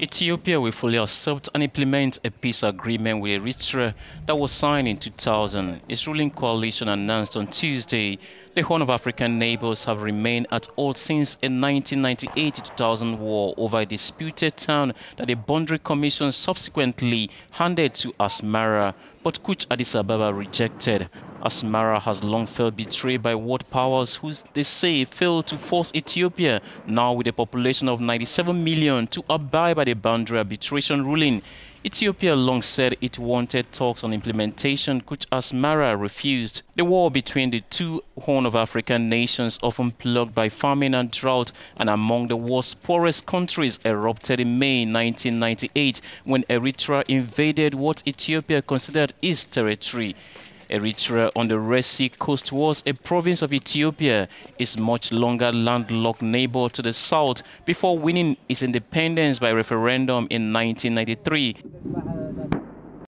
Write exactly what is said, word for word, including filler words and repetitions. Ethiopia will fully accept and implement a peace agreement with Eritrea that was signed in two thousand. Its ruling coalition announced on Tuesday. The Horn of African neighbors have remained at odds since a nineteen ninety-eight to two thousand war over a disputed town that the Boundary Commission subsequently handed to Asmara, but which Addis Ababa rejected. Asmara has long felt betrayed by world powers who, they say, failed to force Ethiopia, now with a population of ninety-seven million, to abide by the boundary arbitration ruling. Ethiopia long said it wanted talks on implementation, which Asmara refused. The war between the two Horn of African nations, often plagued by famine and drought, and among the world's poorest countries, erupted in May nineteen ninety-eight when Eritrea invaded what Ethiopia considered its territory. Eritrea on the Red Sea coast was a province of Ethiopia, its much longer landlocked neighbor to the south, before winning its independence by referendum in nineteen ninety-three.